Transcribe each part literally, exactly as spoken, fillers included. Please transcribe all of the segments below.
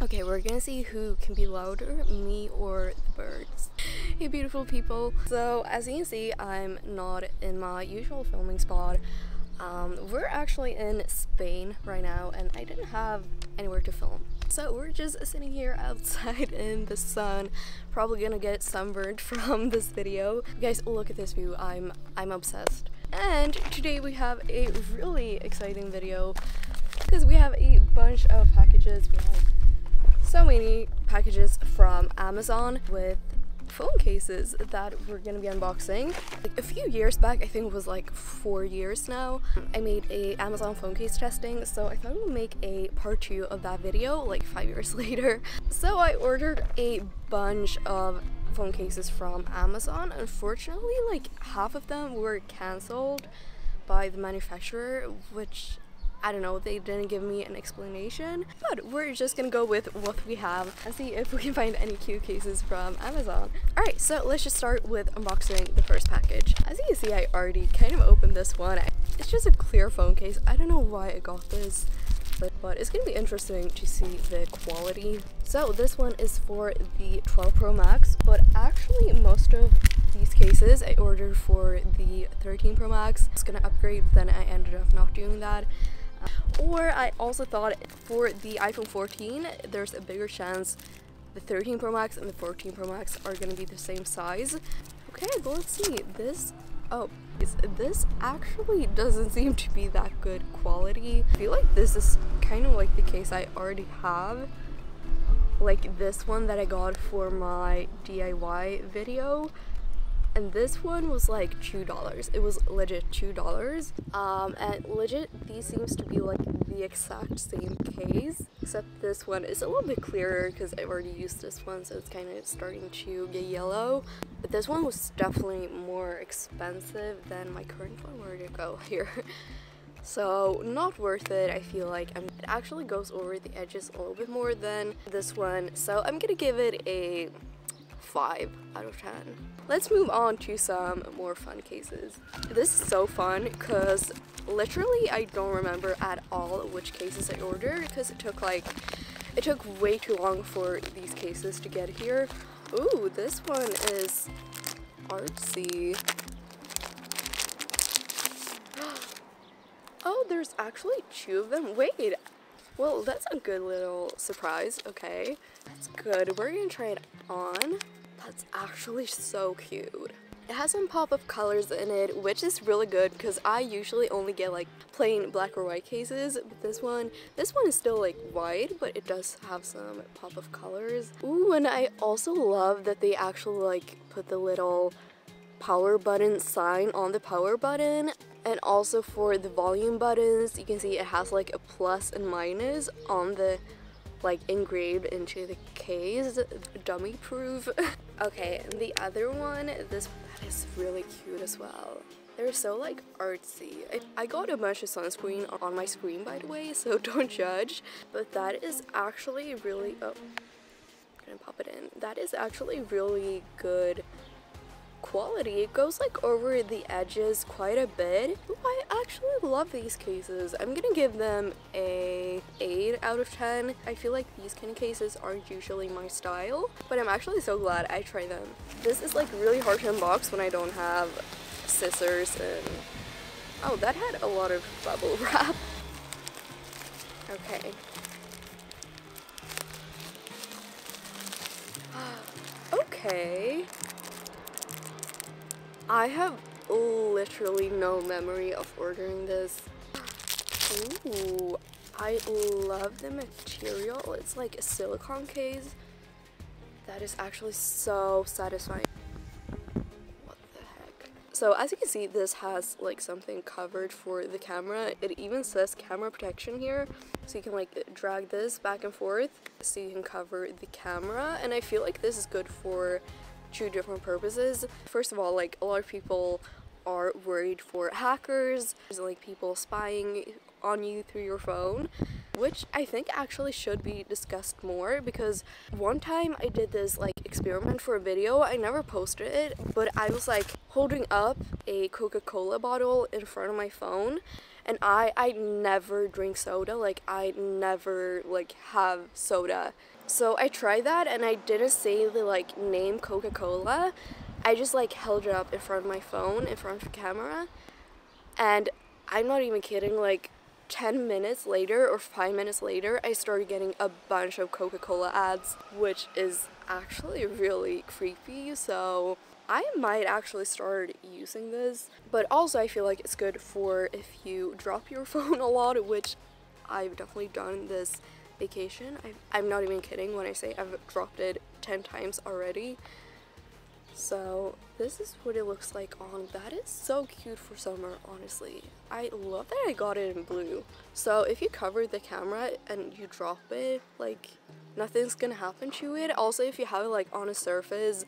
Okay, we're gonna see who can be louder, me or the birds. Hey beautiful people. So as you can see, I'm not in my usual filming spot. Um, we're actually in Spain right now and I didn't have anywhere to film. So we're just sitting here outside in the sun, probably gonna get sunburned from this video. You guys, look at this view, I'm, I'm obsessed. And today we have a really exciting video because we have a bunch of packages. We have so many packages from Amazon with phone cases that we're gonna be unboxing. Like a few years back, I think it was like four years now, I made a Amazon phone case testing, so I thought I would make a part two of that video like five years later. So I ordered a bunch of phone cases from Amazon. Unfortunately, like half of them were cancelled by the manufacturer, which I don't know, they didn't give me an explanation, but we're just gonna go with what we have and see if we can find any cute cases from Amazon. Alright, so let's just start with unboxing the first package. As you can see, I already kind of opened this one. It's just a clear phone case. I don't know why I got this, but, but it's gonna be interesting to see the quality. So this one is for the twelve Pro Max, but actually most of these cases I ordered for the thirteen Pro Max. I was gonna upgrade, then I ended up not doing that. Or I also thought for the iPhone fourteen, there's a bigger chance the thirteen Pro Max and the fourteen Pro Max are going to be the same size. Okay, but let's see. This, oh, this actually doesn't seem to be that good quality. I feel like this is kind of like the case I already have. Like this one that I got for my D I Y video. And this one was like two dollars. It was legit two dollars. Um, and legit, these seems to be like the exact same case. Except this one is a little bit clearer because I've already used this one, so it's kind of starting to get yellow. But this one was definitely more expensive than my current one. Where did it go? Here. So not worth it, I feel like. I mean, it actually goes over the edges a little bit more than this one. So I'm going to give it a five out of ten. Let's move on to some more fun cases. This is so fun because literally I don't remember at all which cases I ordered because it took like it took way too long for these cases to get here. Ooh, this one is artsy. Oh, there's actually two of them. Wait, well, that's a good little surprise. Okay, that's good. We're gonna try it on. That's actually so cute. It has some pop-up colors in it, which is really good because I usually only get like plain black or white cases, but this one this one is still like white, but it does have some pop-up colors. Ooh, and I also love that they actually like put the little power button sign on the power button. And also for the volume buttons, you can see it has like a plus and minus on the like engraved into the case, dummy proof. Okay, and the other one, this that is really cute as well. They're so like artsy. I, I got a bunch of sunscreen on my screen, by the way, so don't judge, but that is actually really, oh, I'm gonna pop it in. That is actually really good quality. It goes like over the edges quite a bit. Ooh, I actually love these cases. I'm gonna give them a eight out of ten. I feel like these kind of cases aren't usually my style, but I'm actually so glad I tried them. This is like really hard to unbox when I don't have scissors and... Oh, that had a lot of bubble wrap. Okay. Okay. I have literally no memory of ordering this. Ooh, I love the material. It's like a silicone case. That is actually so satisfying. What the heck? So as you can see, this has like something covered for the camera. It even says camera protection here. So you can like drag this back and forth so you can cover the camera. And I feel like this is good for two different purposes. First of all, like a lot of people are worried for hackers, there's like people spying on you through your phone, which I think actually should be discussed more, because one time I did this like experiment for a video, I never posted it, but I was like holding up a Coca-Cola bottle in front of my phone and I I never drink soda, like I never like have soda. So I tried that and I didn't say the like name Coca-Cola. I just like held it up in front of my phone, in front of the camera, and I'm not even kidding, like ten minutes later or five minutes later I started getting a bunch of Coca-Cola ads, which is actually really creepy. So I might actually start using this, but also I feel like it's good for if you drop your phone a lot, which I've definitely done this vacation. I've, I'm not even kidding when I say I've dropped it ten times already. So this is what it looks like on. That is so cute for summer, honestly. I love that I got it in blue. So if you cover the camera and you drop it, like nothing's gonna happen to it. Also, if you have it like on a surface,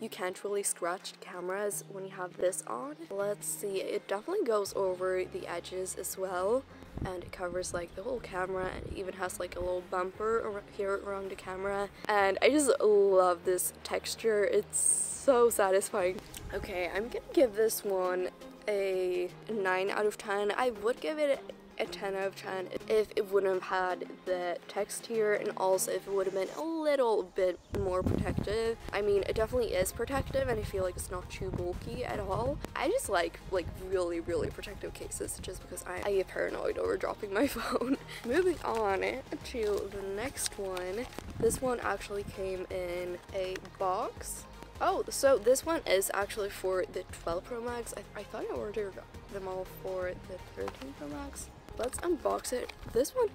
you can't really scratch cameras when you have this on. Let's see, it definitely goes over the edges as well, and it covers like the whole camera, and it even has like a little bumper here around the camera. And I just love this texture, it's so satisfying. Okay, I'm gonna give this one a nine out of ten. I would give it a ten out of ten if it wouldn't have had the text here, and also if it would have been a little bit more protective. I mean, it definitely is protective, and I feel like it's not too bulky at all. I just like like really really protective cases, just because I, I get paranoid over dropping my phone. Moving on to the next one. This one actually came in a box. Oh, so this one is actually for the twelve Pro Max. I, I thought I ordered them all for the thirteen Pro Max. Let's unbox it. This one,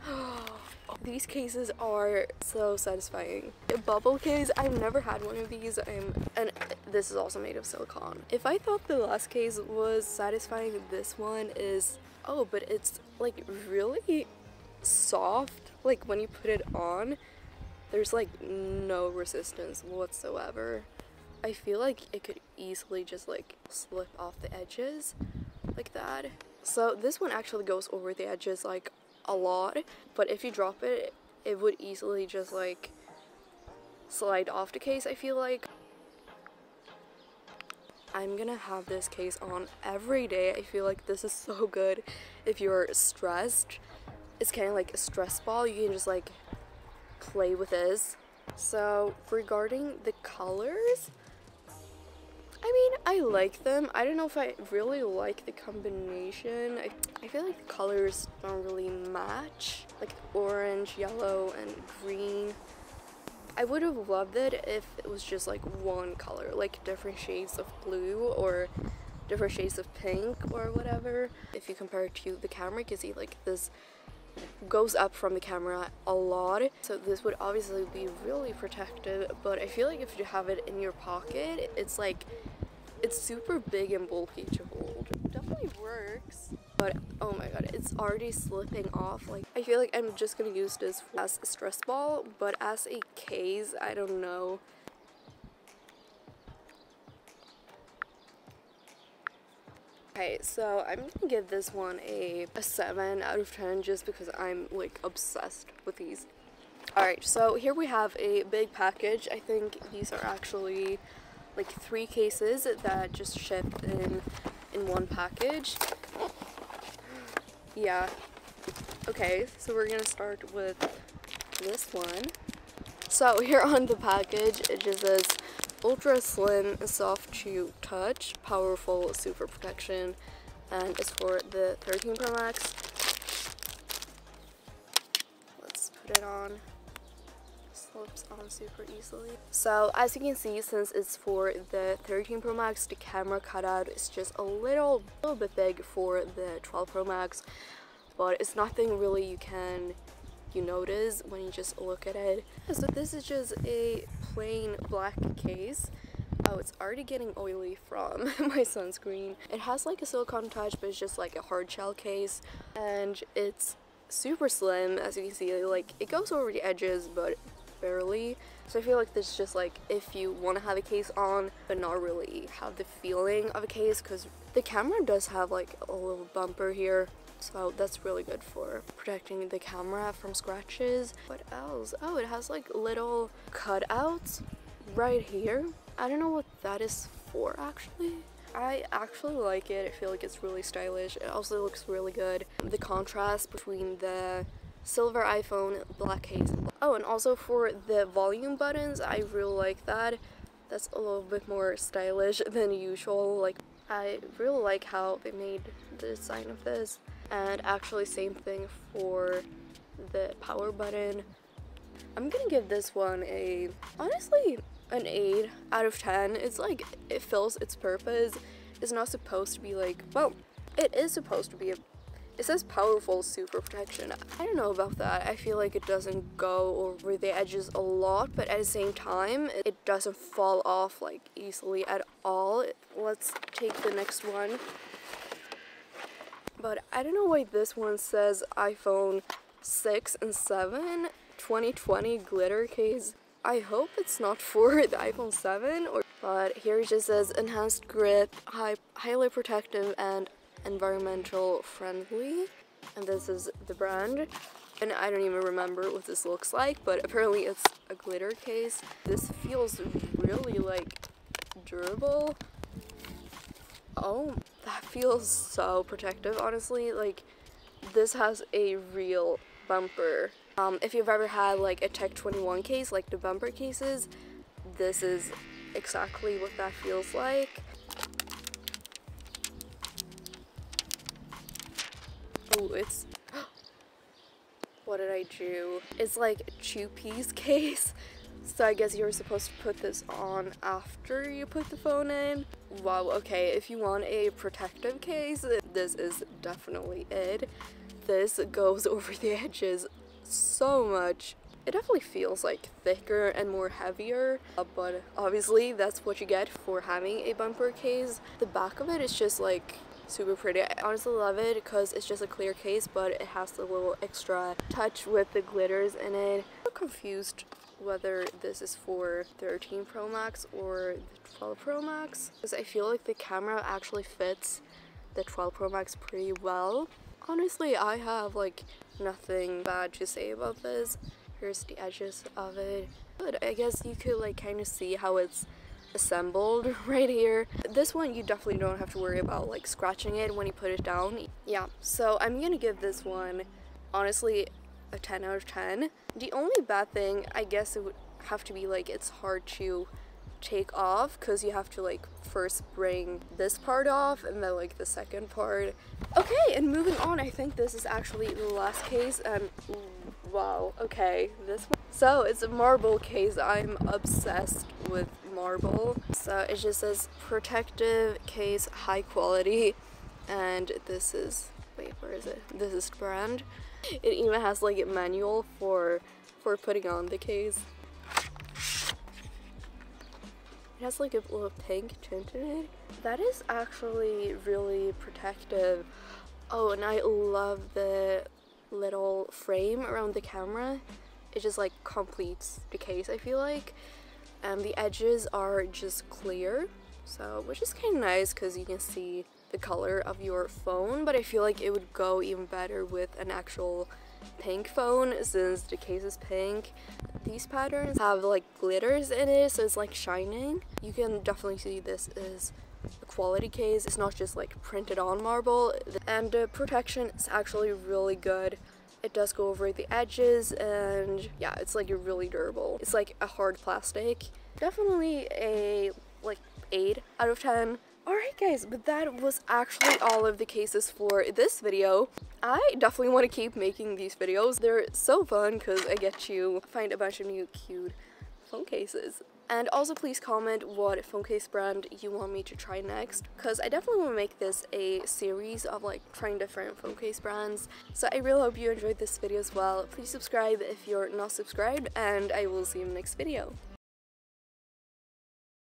these cases are so satisfying. A bubble case, I've never had one of these, I'm, and this is also made of silicone. If I thought the last case was satisfying, this one is, oh, but it's like really soft. Like when you put it on, there's like no resistance whatsoever. I feel like it could easily just like slip off the edges like that. So this one actually goes over the edges like a lot, but if you drop it, it would easily just like slide off the case, I feel like. I'm gonna have this case on every day. I feel like this is so good if you're stressed. It's kind of like a stress ball. You can just like play with this. So regarding the colors, I mean, I like them. I don't know if I really like the combination. I, I feel like the colors don't really match, like orange, yellow, and green. I would have loved it if it was just like one color, like different shades of blue or different shades of pink or whatever. If you compare it to the camera, you can see like this goes up from the camera a lot, so this would obviously be really protective. But I feel like if you have it in your pocket, it's like it's super big and bulky to hold. It definitely works, but oh my god, it's already slipping off. Like I feel like I'm just gonna use this as a stress ball, but as a case, I don't know. Okay, so I'm gonna give this one a, a seven out of ten just because I'm like obsessed with these. Alright, so here we have a big package. I think these are actually like three cases that just shipped in, in one package. Yeah. Okay, so we're gonna start with this one. So here on the package, it just says, ultra slim, soft to touch, powerful, super protection, and it's for the thirteen Pro Max. Let's put it on. Slips on super easily. So as you can see, since it's for the thirteen Pro Max, the camera cutout is just a little, little bit big for the twelve Pro Max, but it's nothing really you can you notice when you just look at it. So this is just a plain black case. Oh, it's already getting oily from my sunscreen. It has like a silicone touch, but it's just like a hard shell case, and it's super slim. As you can see, like it goes over the edges, but barely. So I feel like this is just like if you want to have a case on but not really have the feeling of a case, because the camera does have like a little bumper here. So that's really good for protecting the camera from scratches. What else? Oh, it has like little cutouts right here. I don't know what that is for actually. I actually like it. I feel like it's really stylish. It also looks really good. The contrast between the silver iPhone, black case. Oh, and also for the volume buttons, I really like that. That's a little bit more stylish than usual. Like, I really like how they made the design of this. And actually, same thing for the power button. I'm gonna give this one a, honestly, an eight out of ten. It's like, it fills its purpose. It's not supposed to be like, well, it is supposed to be a, it says powerful super protection. I don't know about that. I feel like it doesn't go over the edges a lot, but at the same time, it doesn't fall off like easily at all. Let's take the next one. But I don't know why this one says iPhone six and seven twenty twenty glitter case. I hope it's not for the iPhone seven, or but here it just says enhanced grip, high, highly protective and environmental friendly, and this is the brand. And I don't even remember what this looks like, but apparently it's a glitter case. This feels really like durable. Oh, that feels so protective, honestly. Like, this has a real bumper. Um, if you've ever had like a Tech twenty-one case, like the bumper cases, this is exactly what that feels like. Oh, it's... What did I do? It's like a two-piece case. So I guess you're supposed to put this on after you put the phone in. Wow, okay, if you want a protective case, this is definitely it. This goes over the edges so much. It definitely feels like thicker and more heavier, uh, but obviously that's what you get for having a bumper case. The back of it is just like super pretty. I honestly love it because it's just a clear case, but it has the little extra touch with the glitters in it. I'm confused whether this is for thirteen Pro Max or the twelve Pro Max, because I feel like the camera actually fits the twelve Pro Max pretty well. Honestly, I have like nothing bad to say about this. Here's the edges of it. But I guess you could like kind of see how it's assembled right here. This one you definitely don't have to worry about like scratching it when you put it down. Yeah, so I'm gonna give this one honestly a ten out of ten. The only bad thing, I guess, it would have to be like it's hard to take off, because you have to like first bring this part off and then like the second part. Okay, and moving on, I think this is actually the last case. Um wow, okay, this one. So it's a marble case. I'm obsessed with marble. So it just says protective case, high quality, and this is, wait, where is it? This is brand. It even has like a manual for for putting on the case. It has like a little pink tint in it. That is actually really protective. Oh, and I love the little frame around the camera. It just like completes the case, I feel like. And the edges are just clear, so, which is kind of nice because you can see the color of your phone, but I feel like it would go even better with an actual pink phone since the case is pink. These patterns have like glitters in it, so it's like shining. You can definitely see this is a quality case. It's not just like printed on marble, and the protection is actually really good. It does go over the edges, and yeah, it's like really durable. It's like a hard plastic. Definitely a like eight out of ten. Alright guys, but that was actually all of the cases for this video. I definitely want to keep making these videos. They're so fun because I get to find a bunch of new cute phone cases. And also please comment what phone case brand you want me to try next, because I definitely want to make this a series of like trying different phone case brands. So I really hope you enjoyed this video as well. Please subscribe if you're not subscribed, and I will see you in the next video.